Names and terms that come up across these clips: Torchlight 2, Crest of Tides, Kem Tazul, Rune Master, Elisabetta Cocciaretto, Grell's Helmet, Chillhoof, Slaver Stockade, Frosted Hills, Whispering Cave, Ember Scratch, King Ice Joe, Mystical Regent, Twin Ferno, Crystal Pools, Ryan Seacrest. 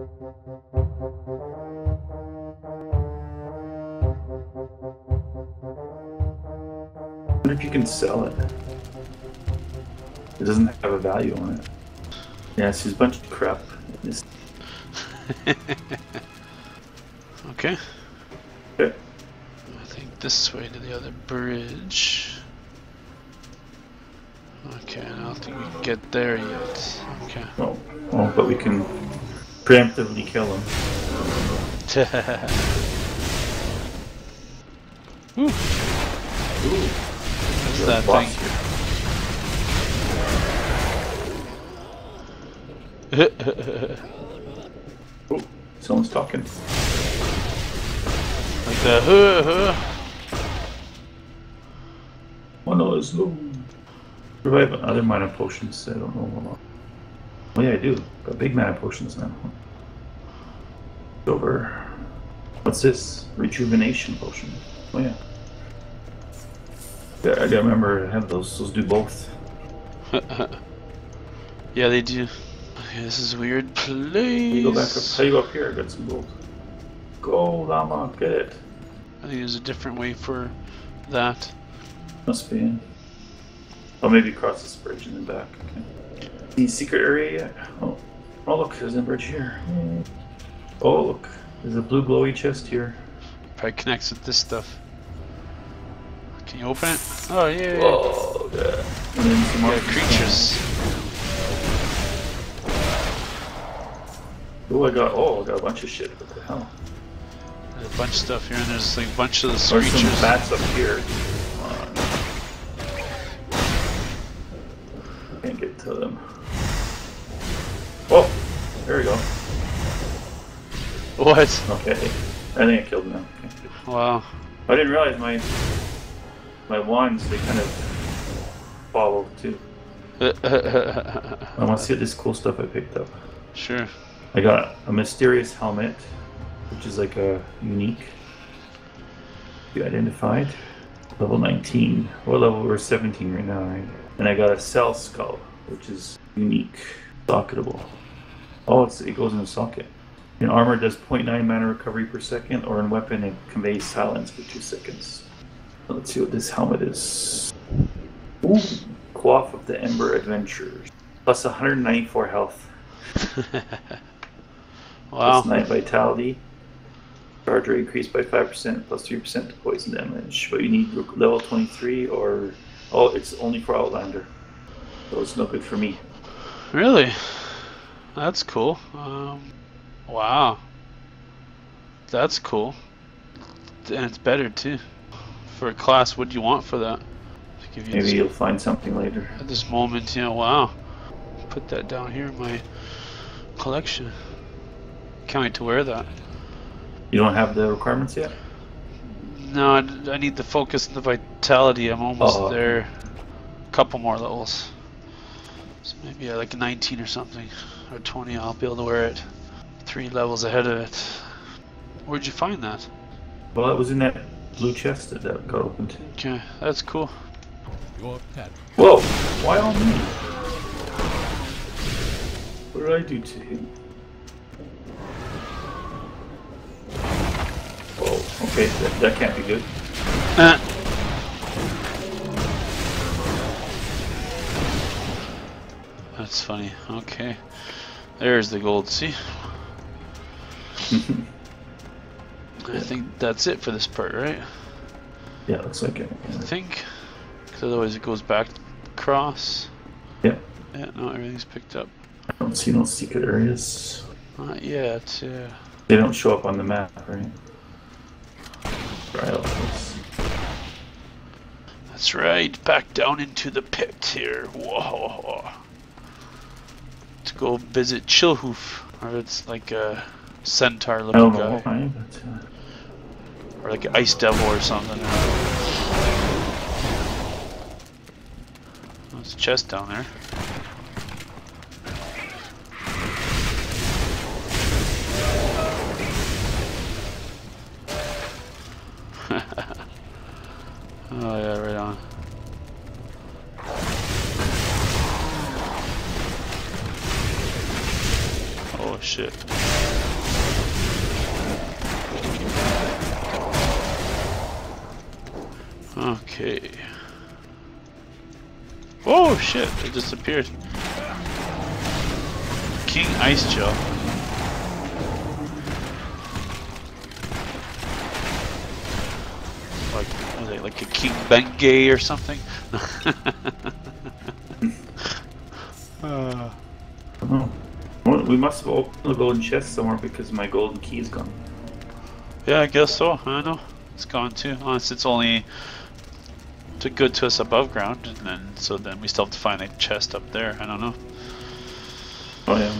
I wonder if you can sell it. It doesn't have a value on it. Yeah, it's just a bunch of crap. Okay. Yeah. I think this way to the other bridge. Okay, I don't think we can get there yet. Okay. Well, oh, but we can preemptively kill him. Ooh. Ooh. What's that thing? Oh, someone's talking. Like the Oh no, it's low. Revive other mana potions, I don't know what. Oh yeah, I do. Got big mana potions now. Over. What's this? Rejuvenation potion. Oh yeah. Yeah, I gotta remember to have those. Those do both. Yeah, they do. Okay, this is a weird place. You go back up. How you go up here? I got some gold. Gold, Llama, get it. I think there's a different way for that. Must be. Oh, maybe cross this bridge and then back. Okay. Any secret area yet? Oh, oh look, there's a bridge here. Oh look, there's a blue glowy chest here. Probably connects with this stuff. Can you open it? Oh yeah. Oh yeah. And then some more creatures. Oh, I got a bunch of shit. What the hell? There's a bunch of stuff here, and there's like a bunch of the creatures. There's some bats up here. Can't get to them. Oh, there we go. What? Okay, I think I killed him now. Okay. Wow. I didn't realize my wands, they kind of follow too. I want to see this cool stuff I picked up. Sure. I got a mysterious helmet, which is like a unique. You identified. Level 19. We're level, we're 17 right now, right? And I got a cell skull, which is unique, socketable. Oh, it goes in a socket. In armor, does 0.9 mana recovery per second, or in weapon, it conveys silence for 2 seconds. Let's see what this helmet is. Ooh, Quaff of the Ember Adventurers. Plus 194 health. Wow. Plus 9 vitality. Charge rate increased by 5%, plus 3% to poison damage. But you need level 23 or... Oh, it's only for Outlander, so it's not good for me. Really? That's cool. Wow. That's cool. And it's better too. For a class, what do you want for that? Give you maybe you'll find something later. At this moment, yeah, wow. Put that down here in my collection. Can't wait to wear that. You don't have the requirements yet? No, I need the focus and the vitality. I'm almost there. A couple more levels. So maybe at like 19 or something, or 20, I'll be able to wear it. 3 levels ahead of it. Where'd you find that? Well, it was in that blue chest that got opened. Okay, that's cool. Whoa! Why on me? What did I do to him? Okay, that can't be good. That's funny. Okay. There's the gold, see? I think that's it for this part, right? Yeah, looks like it. Yeah. I think. Because otherwise it goes back across. Yeah. Yeah, no, everything's picked up. I don't see no secret areas. Not yet, yeah. They don't show up on the map, right? That's right, back down into the pit here. Whoa. Let's go visit Chillhoof. Or it's like a centaur looking guy. Why, but... Or like an ice devil or something. There's a chest down there. Oh yeah, right on. Oh shit. Okay. Oh shit, it disappeared. King Ice Joe. Like, what was it, like a King Bengay or something? Oh. Well, we must have opened the golden chest somewhere because my golden key's gone. Yeah, I guess so. I know. It's gone too. Unless it's only too good to us above ground, and then so then we still have to find a chest up there. I don't know. Oh yeah.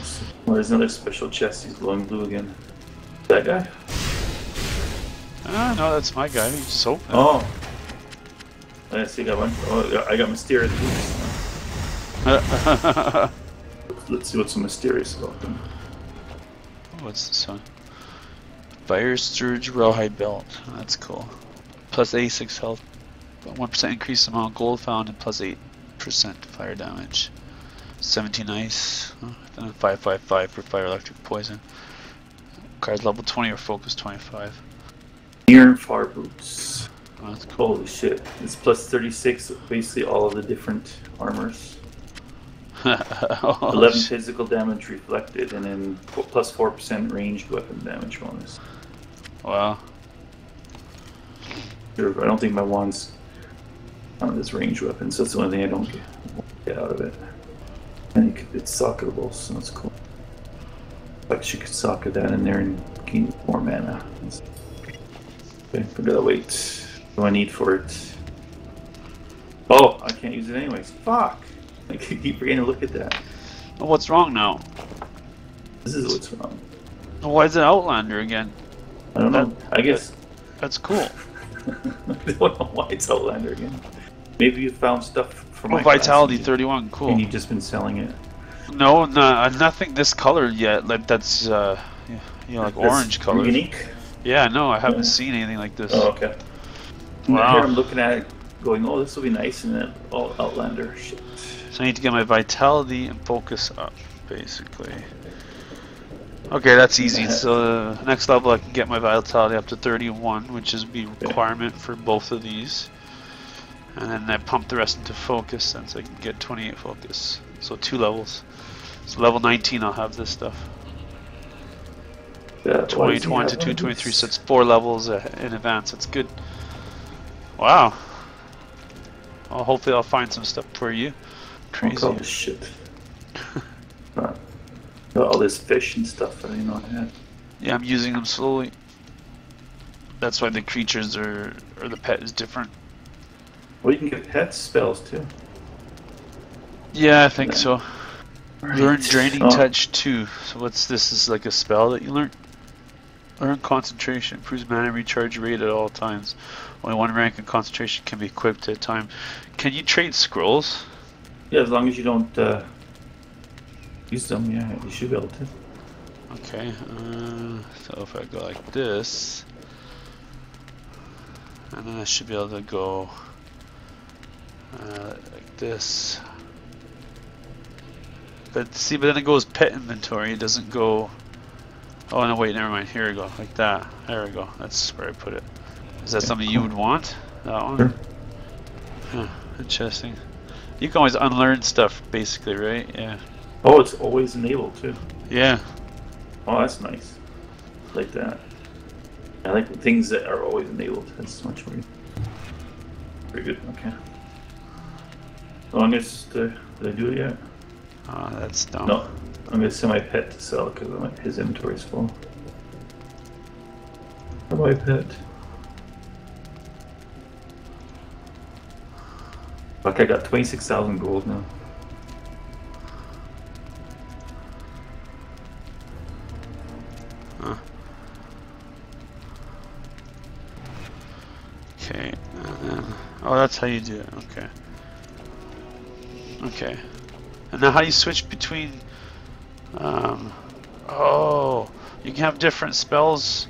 Well, there's another special chest. He's glowing blue again. That guy? Ah, no, that's my guy. He just opened. Oh. I see. Got one. Oh, I got mysterious boots. Let's see what's so mysterious about them. Oh, what's this one? Fire Sturge Rawhide Belt. Oh, that's cool. Plus 86 health. 1% increase amount of gold found and plus 8% fire damage. 17 ice. Oh, then 555 for fire, electric, poison. Cards level 20 or focus 25. Near and far boots. Oh, that's cool. Holy shit. It's plus 36 of basically all of the different armors. Oh, 11 physical damage reflected, and then plus 4% ranged weapon damage bonus. Wow. Sure, but I don't think my wand's on this ranged weapon, so that's the only thing I don't get out of it. And it's socketable, so that's cool. But you could socket that in there and gain more mana. Okay, I gotta wait. What do I need for it? Oh, I can't use it anyways. Fuck! I keep forgetting to look at that. Well, what's wrong now? This is what's wrong. Well, why is it Outlander again? I don't know. I guess. That's cool. I don't know why it's Outlander again. Maybe you found stuff from my Vitality 31, cool. And you've just been selling it. No, nothing this color yet. Like, that's, you know, like that's orange color. Unique? Yeah, no, I haven't seen anything like this. Oh, okay. Wow. Here I'm looking at it going, oh, this will be nice, and then, oh, Outlander. Shit. So I need to get my vitality and focus up, basically. Okay, that's easy. So next level I can get my vitality up to 31, which is the requirement for both of these. And then I pump the rest into focus, since I can get 28 focus. So 2 levels. So level 19 I'll have this stuff. Yeah, 21 to 223, so it's 4 levels in advance. That's good. Wow. Well, hopefully I'll find some stuff for you. Crazy. Oh, God, shit. All this fish and stuff that I had. Yeah, I'm using them slowly. That's why the creatures are, or the pet is different. Well, you can get pet spells too. Yeah, I think so. Right. Learn Draining Touch 2. So what's this? Is like a spell that you learn? Learn Concentration. Improves mana recharge rate at all times. Only one rank in concentration can be equipped at a time. Can you trade scrolls? Yeah, as long as you don't use them, yeah, you should be able to. Okay, so if I go like this, and then I should be able to go like this. But see, but then it goes pet inventory, it doesn't go, oh no wait, never mind, here we go, like that, there we go, that's where I put it. Is that something you would want? That one? Sure. Huh, interesting. You can always unlearn stuff, basically, right? Yeah. Oh, it's always enabled, too. Yeah. Oh, that's nice. I like that. I like things that are always enabled. That's much more. Very good, okay. Oh, I'm just, did I do it yet? Oh, that's dumb. No, I'm going to send my pet to sell, because his inventory is full. Bye-bye, pet. Fuck, I got 26,000 gold now. Huh. Okay. Oh, that's how you do it. Okay. Okay. And now how do you switch between... oh, you can have different spells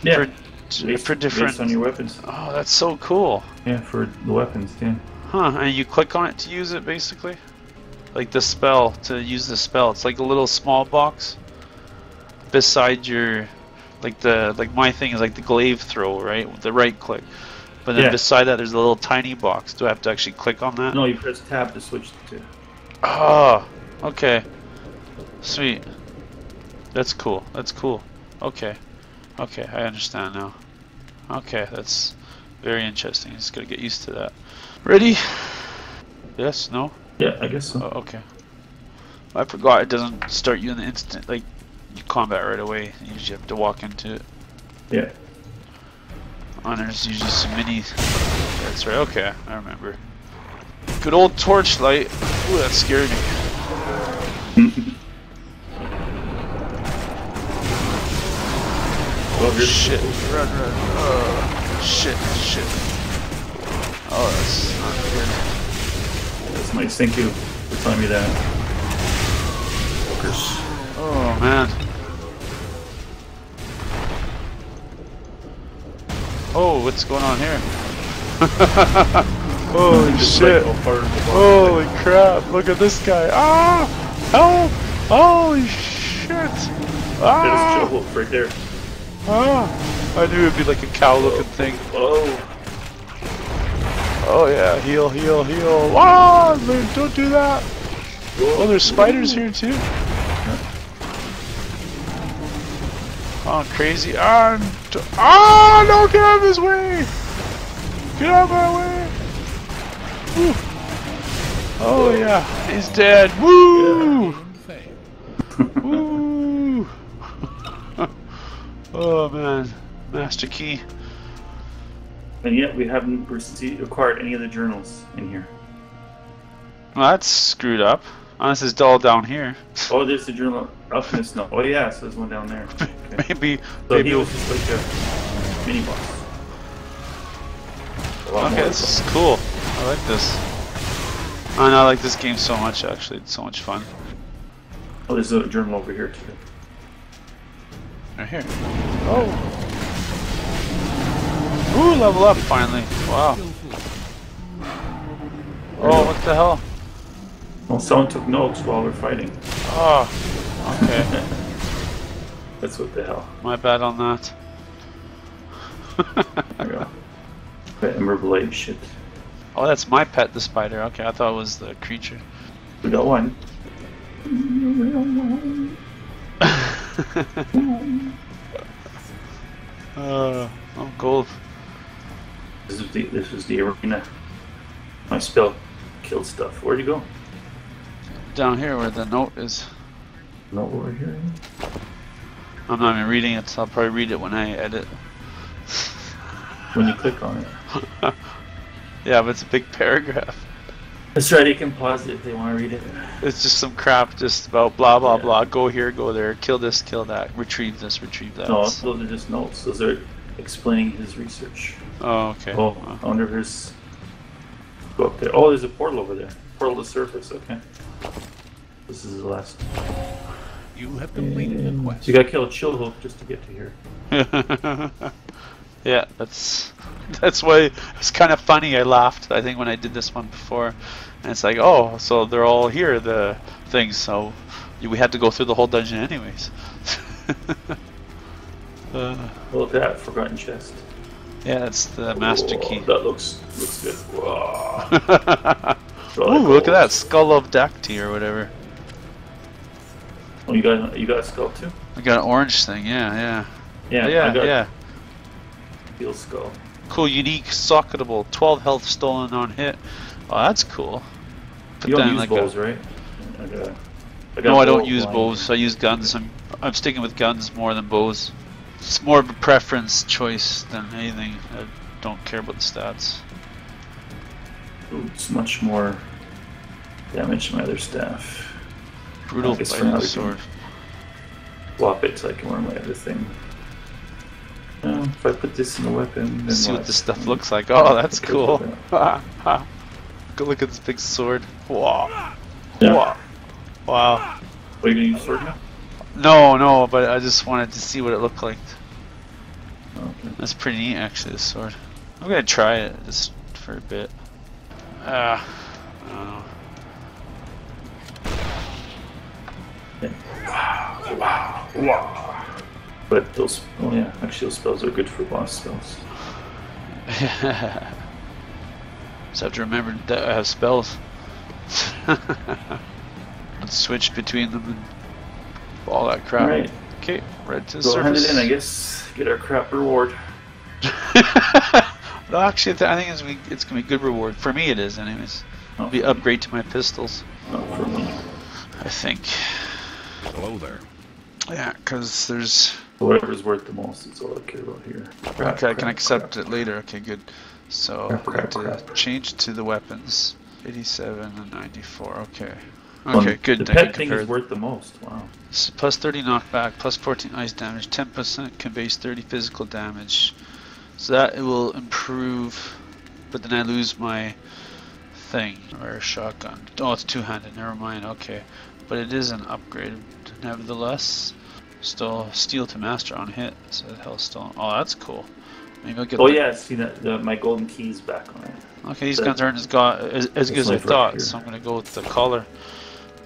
for different... Based on your weapons. Oh, that's so cool. Yeah, for the weapons, yeah. Huh, and you click on it to use it, basically? Like the spell, to use the spell. It's like a little small box beside your... Like my thing is like the glaive throw, right? With the right click. But then beside that, there's a little tiny box. Do I have to actually click on that? No, you press tab to switch to. Oh, okay. Sweet. That's cool. That's cool. Okay. Okay, I understand now. Okay, that's very interesting. Just gotta get used to that. Ready? Yes? No? Yeah, I guess so. Oh, okay. I forgot it doesn't start you in the instant, like, you combat right away. You just have to walk into it. Yeah. And there's usually some mini... That's right, okay, I remember. Good old Torchlight. Ooh, that scared me. Oh shit, run, run, oh, shit, shit. Oh, that's not good. This might sink you for telling me that. Fuckers. Oh, man. Oh, what's going on here? Holy shit. Holy crap, look at this guy. Ah! Help! Holy shit! Ah! There's Chillhoof right there. Oh, I knew it would be like a cow looking thing. Oh. Oh yeah, heal, heal, heal. Oh, man, don't do that. Oh, there's spiders here too. Oh, crazy. Ah, oh, no, get out of his way. Get out of my way. Woo. Oh yeah, he's dead. Woo. Yeah. Woo. Oh man, master key. And yet we haven't acquired any of the journals in here. Well, that's screwed up. Unless it's all down here. Oh, there's the journal up in the snow. Oh yeah, so there's one down there. Okay. Maybe. So maybe he was just like a mini boss. Okay, this is cool. I like this. And I like this game so much. Actually, it's so much fun. Oh, there's a journal over here too. Right here. Oh! Ooh, level up finally! Wow. Oh, what the hell? Well, someone took notes while we're fighting. Oh, okay. That's what the hell. My bad on that. There we go. The Ember Blade shit. Oh, that's my pet, the spider. Okay, I thought it was the creature. We got one. Oh, gold. This is the arena. My spell killed stuff. Where'd you go? Down here where the note is. Note over here? I'm not even reading it, so I'll probably read it when I edit. When you click on it. Yeah, but it's a big paragraph. That's right, they can pause it if they want to read it. It's just some crap just about blah blah blah, go here, go there, kill this, kill that, retrieve this, retrieve that. No, those are just notes. Those are explaining his research. Oh, okay. Oh, wow. I wonder if there's... Go up there. Oh, there's a portal over there. Portal to surface, okay. This is the last. You have completed the quest. So you gotta kill a Chillhoof just to get to here. Yeah, that's why it's kind of funny. I laughed, I think, when I did this one before, and it's like, oh, so they're all here, the things. So we had to go through the whole dungeon anyways. Look at that forgotten chest. Yeah, that's the master key. That looks good. Whoa. Ooh, look at that skull of Dacty or whatever. Oh, you got a skull too? I got an orange thing. Yeah. Heal skull. Cool, unique, socketable, 12 health stolen on hit. Oh, that's cool. But you don't use bows, right? No, I don't use bows. I use guns. I'm sticking with guns more than bows. It's more of a preference choice than anything. I don't care about the stats. Ooh, it's much more damage than my other staff. Brutal fighting sword. Flop it so I can wear my other thing. If I put this in the weapon, then see what this stuff looks like. Oh, that's cool. Go look at this big sword. Wow. Yeah. Wow. Wow. Are you gonna use sword now? No, no, but I just wanted to see what it looked like. Okay. That's pretty neat, actually, this sword. I'm gonna try it just for a bit. I don't know. Yeah. Wow. Wow. Wow. But those, oh yeah, actually those spells are good for boss spells. Just have to remember that I have spells. And switch between them and all that crap. Right. Okay, right to the surface. We'll hand it in, I guess. Get our crap reward. No, actually, I think it's going to be a good reward. For me it is, anyways. It'll be upgrade to my pistols. Oh, for me. I think. Hello there. Yeah, because there's... Whatever's worth the most is all I care about here. Crap, okay, crap, I can accept crap. It later. Okay, good. So crap, crap, I have to crap. Change to the weapons. 87 and 94, okay. Okay, good. The pet thing is worth the most, wow. Plus 30 knockback, plus 14 ice damage, 10% conveys 30 physical damage. So that it will improve, but then I lose my thing, or shotgun. Oh, it's two-handed, never mind, okay. But it is an upgrade, nevertheless. Still steal to master on hit, so hell's still, oh that's cool. Maybe I'll get oh the... yeah, see that my golden key's back on it. Okay, these guns aren't as good as I thought, so I'm gonna go with the collar.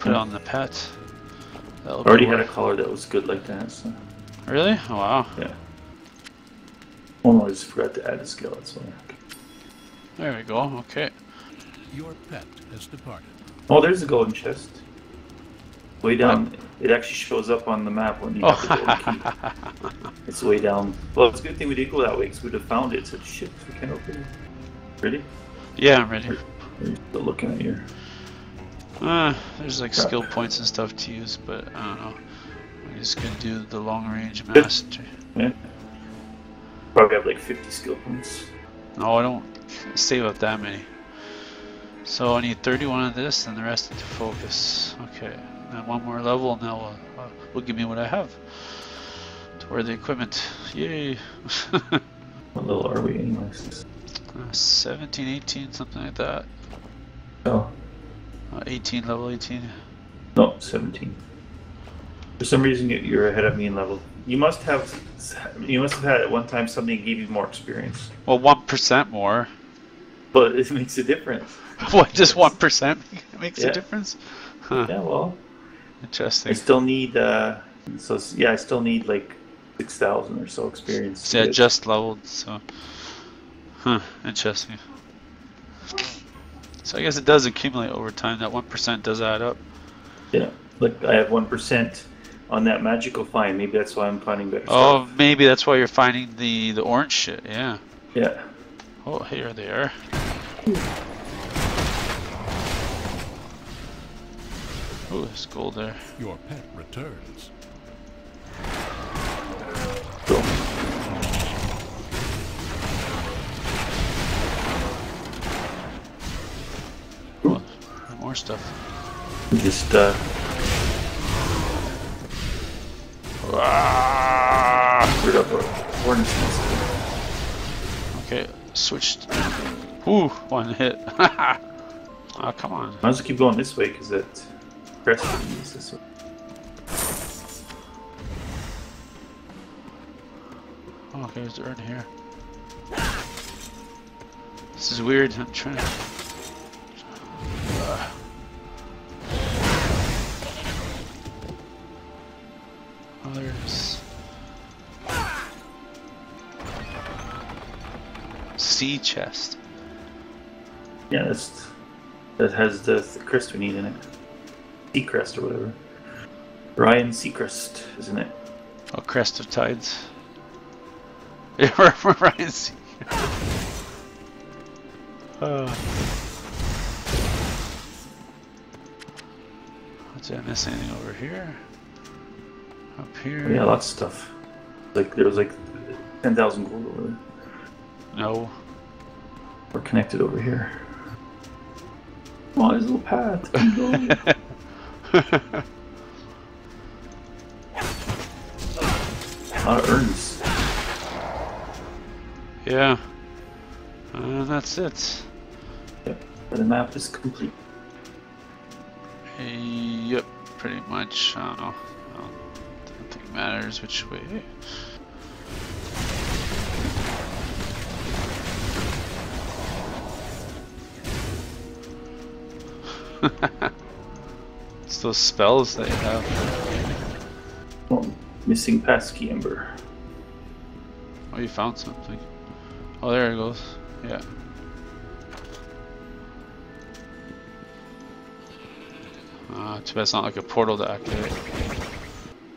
Put it on the pet. I already had a collar that was good like that. So. Really? Oh, wow. Yeah. Oh no, I just forgot to add a skill. That's why. There we go. Okay. Your pet has departed. Oh, there's a golden chest. Way down. It actually shows up on the map when you have the golden key. It's way down. Well, it's a good thing we did go that way because we'd have found it. Said shit, we can't open it. Ready? Yeah, I'm ready. We're still looking at here. There's like skill points and stuff to use, but I don't know. I'm just gonna do the long range mastery. Yeah. Probably have like 50 skill points. No, I don't save up that many. So I need 31 of this and the rest to focus. Okay, and one more level and now will give me what I have. To wear the equipment. Yay! What level are we anyways? 17, 18, something like that. Oh. 18, level 18. No, 17. For some reason, you're ahead of me in level. You must have had at one time something that gave you more experience. Well, 1% more. But it makes a difference. What? Just 1% makes a difference? Huh. Yeah. Well. Interesting. I still need. So yeah, I still need like 6,000 or so experience. Yeah, just leveled. So. Huh. Interesting. So I guess it does accumulate over time. That 1% does add up. Yeah, like I have 1% on that magical find. Maybe that's why I'm finding better stuff. Oh, maybe that's why you're finding the orange shit. Yeah. Yeah. Oh, here they are. Oh, there's gold there. Your pet returns. More stuff. Just okay, switched. Ooh, one hit. Oh, come on. I'll just keep going this way because that crest is this way. Oh, okay, there's urn here. This is weird. I'm trying to. There's sea chest. Yeah, that has the crest we need in it. Sea crest or whatever. Ryan Seacrest, isn't it? Oh, Crest of Tides. Yeah, Ryan Seacrest. Did I miss anything over here? Up here. Oh, yeah, lots of stuff. Like there was like 10,000 gold over there. No. We're connected over here. Oh, there's a little path. A lot of urns. Yeah. That's it. Yep. The map is complete. Yep, pretty much. I don't know. Matters which way. It's those spells that you have. Oh, missing passkey ember. Oh, you found something. Oh, there it goes. Yeah. Too bad it's not like a portal to activate.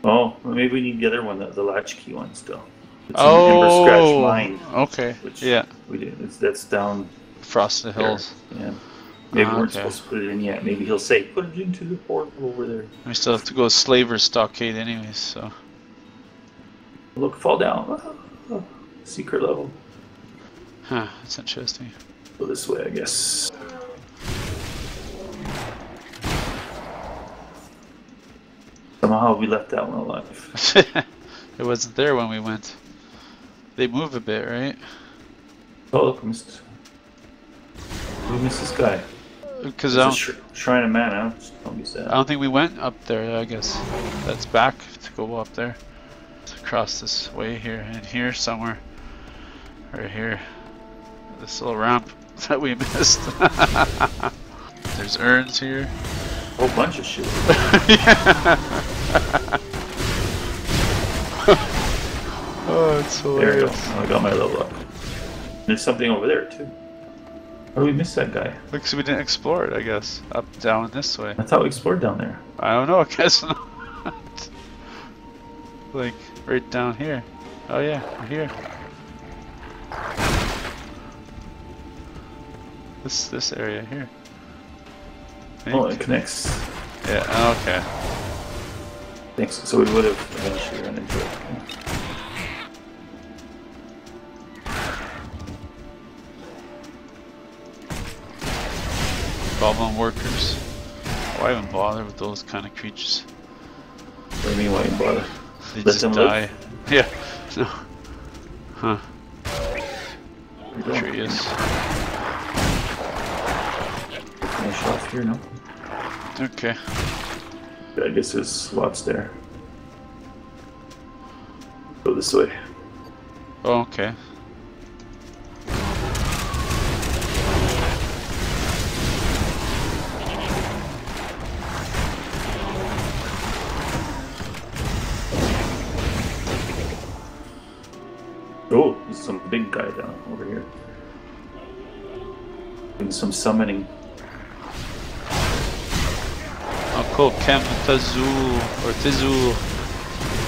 Oh, well, maybe we need the other one, the latchkey one still. It's oh, an Ember Scratch mine. Okay. Which yeah. We did. That's down Frosted Hills. There. Yeah. Maybe we weren't supposed to put it in yet. Maybe he'll say, put it into the portal over there. We still have to go Slaver Stockade anyways, so. Look, fall down. Oh, secret level. Huh, that's interesting. Go this way, I guess. Somehow we left that one alive. It wasn't there when we went. They move a bit, right? Oh, look, we missed this guy. Because I'm Shrine of Mana. Don't be sad. I don't think we went up there. I guess that's back to go up there. To cross this way here and here somewhere. Right here. This little ramp that we missed. There's urns here. A whole bunch of shit. Oh, it's hilarious. There we go. Oh, I got my level up. There's something over there too. Oh, we missed that guy. Looks like we didn't explore it, I guess. Up, down, this way. I thought we explored down there. I don't know, I guess not. Like, right down here. Oh yeah, right here. This area here. Oh, it connects. Yeah, oh, okay. Thanks, so we would have eventually run into it. Yeah. Goblin workers. Why even bother with those kind of creatures? What do you mean, why even bother? They just die. Live? Yeah. No. Huh. There he is. Can I shot here? No. Okay. I guess there's slots there. Go this way. Oh, okay. Oh, there's some big guy down over here. Doing some summoning. Oh cool, Kem Tazul, or Tizul.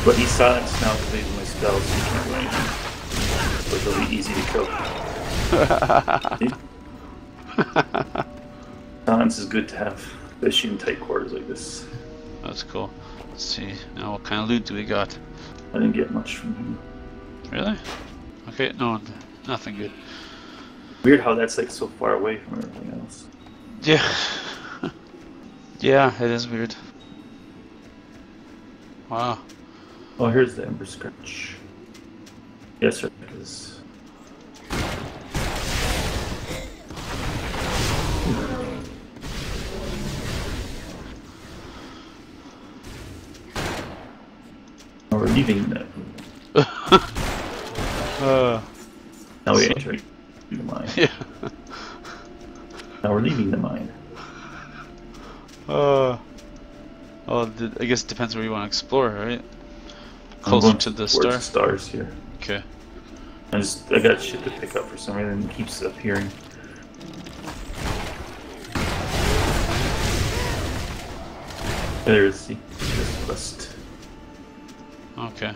But he's silenced now because I use my spells, so he can't do anything. But it'll be easy to kill. Silence is good to have, especially in tight quarters like this. That's cool. Let's see, now what kind of loot do we got? I didn't get much from him. Really? Okay, no, nothing good. Weird how that's like so far away from everything else. Yeah. Yeah, it is weird. Wow. Oh, here's the Ember Scratch. Yes, sir, it is. Oh, we're leaving that. Now we entered the mine. Yeah. Now we're leaving the mine. Oh, I guess it depends where you want to explore, right? Closer to the star. Stars here. Okay. I got shit to pick up for some reason. It keeps appearing. There is the quest. Okay.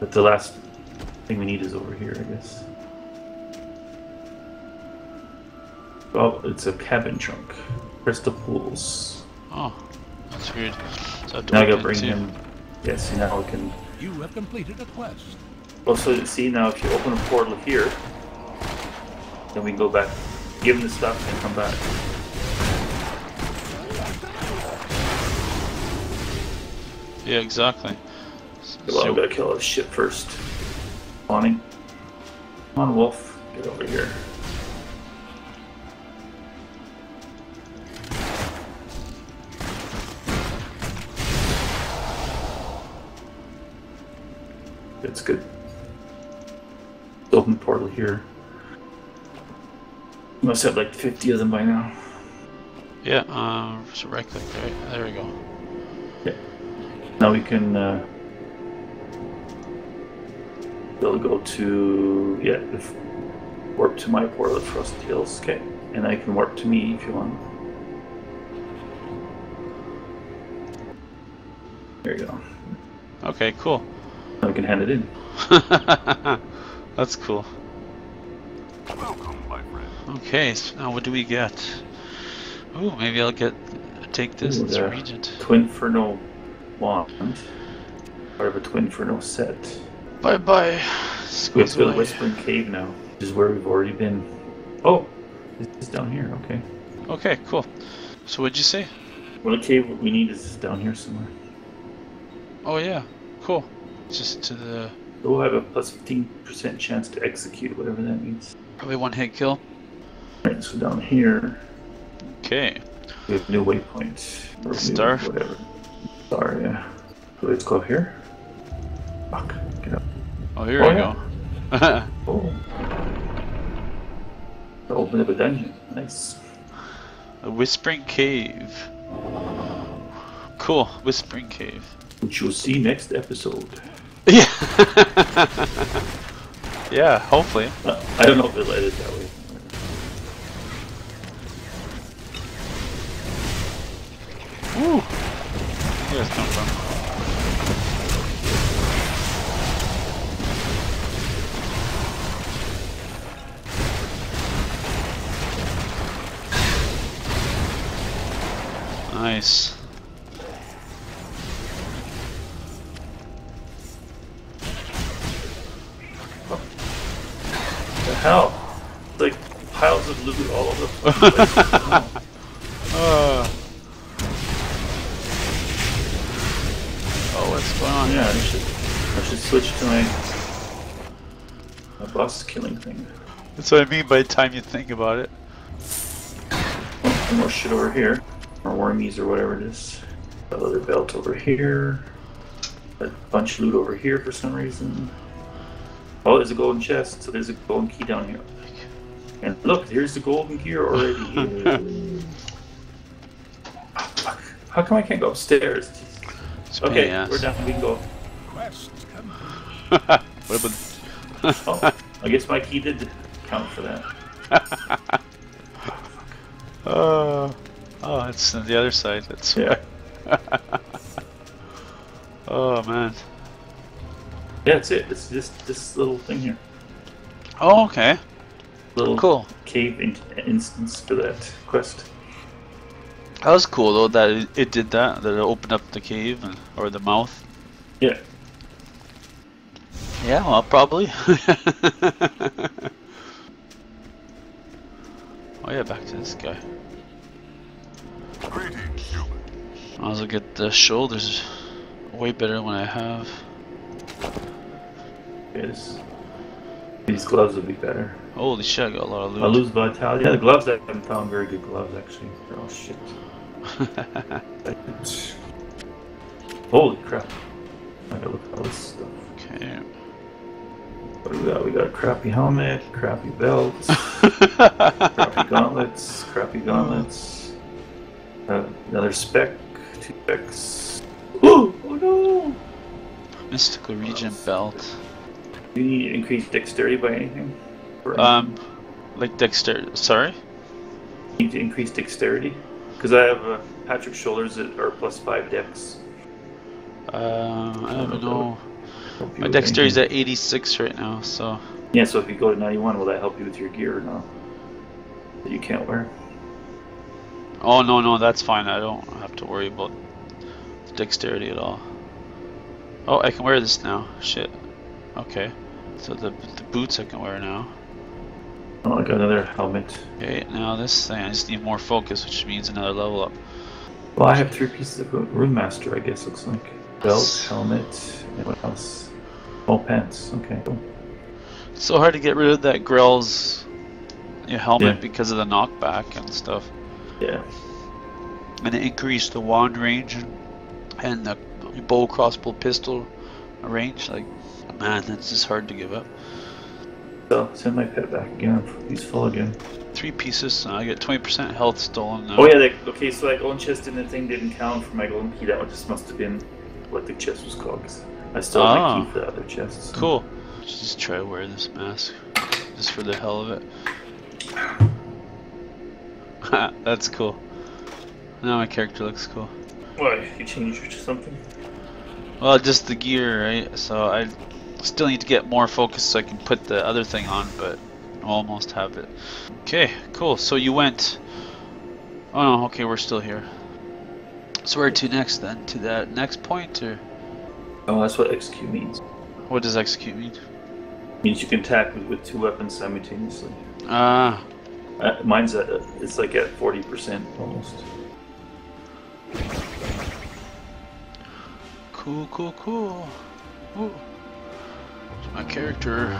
But the last thing we need is over here, I guess. Oh, it's a cabin trunk. Crystal Pools. Oh, that's weird. So now I gotta bring him. Yes, now we can. You have completed a quest. Well, so see, now if you open a portal here, then we can go back, give him the stuff, and come back. Yeah, exactly. Well, so, I gotta kill his shit first. Spawning. Come on, wolf. Get over here. That's good. Open the portal here. Must have like 50 of them by now. Yeah, so right click, right? There we go. Yeah. Now we can, They'll go to, yeah, warp to my portal at Frosted Hills, okay. And I can warp to me if you want. There you go. Okay, cool. Now we can hand it in. That's cool. Welcome, my friend. Okay, so now what do we get? Ooh, maybe I'll take this as a regent. Twin Ferno wand. Part of a Twin Ferno set. Bye bye. We have to go to Whispering Cave now, which is where we've already been. Oh, it's down here. Okay. Okay, cool. So what'd you say? Well, the cave we need is down here somewhere. Oh yeah, cool. Just to the. We'll have a plus 15% chance to execute, whatever that means. Probably one hit kill. Right. So down here. Okay. We have new waypoints. Star. Whatever. Star. Yeah. So let's go here. Fuck. Get up. Oh, here we go. Oh. Open up a dungeon. Nice. A Whispering Cave. Cool. Whispering Cave. Which you'll see next episode. Yeah. Yeah, hopefully. I don't know if it'll edit that way. Woo! Where did this come from? Nice. What the hell? Like piles of loot all over the place. Oh. Oh, what's going on? Yeah, I should switch to my boss killing thing. That's what I mean by the time you think about it. Oh, more shit over here. Or wormies or whatever it is. Got leather belt over here. A bunch of loot over here for some reason. Oh, there's a golden chest, so there's a golden key down here. And look, here's the golden gear already. Oh, fuck. How come I can't go upstairs? Okay, we're down. We can go. What about? Oh, I guess my key did count for that. Oh. Oh, it's on the other side, that's yeah. Oh man. Yeah, that's it. It's just this little thing here. Oh, okay. Little cool. Cave instance for that quest. That was cool though, that it did that, that it opened up the cave, and, or the mouth. Yeah. Yeah, well, probably. Oh yeah, back to this guy. I also get the shoulders way better when I have. Yes. These gloves would be better. Holy shit, I got a lot of loot. I lose vitality. Yeah, the gloves, I haven't found very good gloves actually. They're all shit. Holy crap. I gotta look at all this stuff. Okay. What do we got? We got a crappy helmet, crappy belts, crappy gauntlets, crappy gauntlets. Another spec, two specs. Ooh, oh no! Mystical Regent belt. Do you need increased dexterity by anything? Or like dexterity. Sorry. You need to increase dexterity because I have Patrick shoulders that are plus 5 dex. I don't know. My dexterity is at 86 right now, so. Yeah, so if you go to 91, will that help you with your gear or no? That you can't wear. Oh no no, that's fine. I don't have to worry about dexterity at all. Oh, I can wear this now. Shit. Okay. So the boots I can wear now. Oh, I got another helmet. Okay, now this thing. I just need more focus, which means another level up. Well, I have 3 pieces of Rune Master. I guess looks like belt, helmet, and what else? Oh, pants. Okay. Cool. It's so hard to get rid of that Grell's helmet because of the knockback and stuff. Yeah, and it increased the wand range and the bow, crossbow, pistol range. Like, man, that's just hard to give up. So send my pet back again. He's full again. 3 pieces. I get 20% health stolen now. Oh yeah. Okay, so that golden chest and the thing didn't count for my golden key. That one just must have been what the chest was called. I still have my key for the other chests. So. Cool. just try wearing this mask, just for the hell of it. That's cool. Now my character looks cool. Why? You changed it to something? Well, just the gear, right? So I still need to get more focus so I can put the other thing on, but I almost have it. Okay, cool. So you went... Oh no, okay, we're still here. So where to next then? To that next point, or...? Oh, that's what execute means. What does execute mean? It means you can attack with two weapons simultaneously. Ah. Mine's at, it's like at 40% almost. Cool, cool, cool. Ooh. It's my character.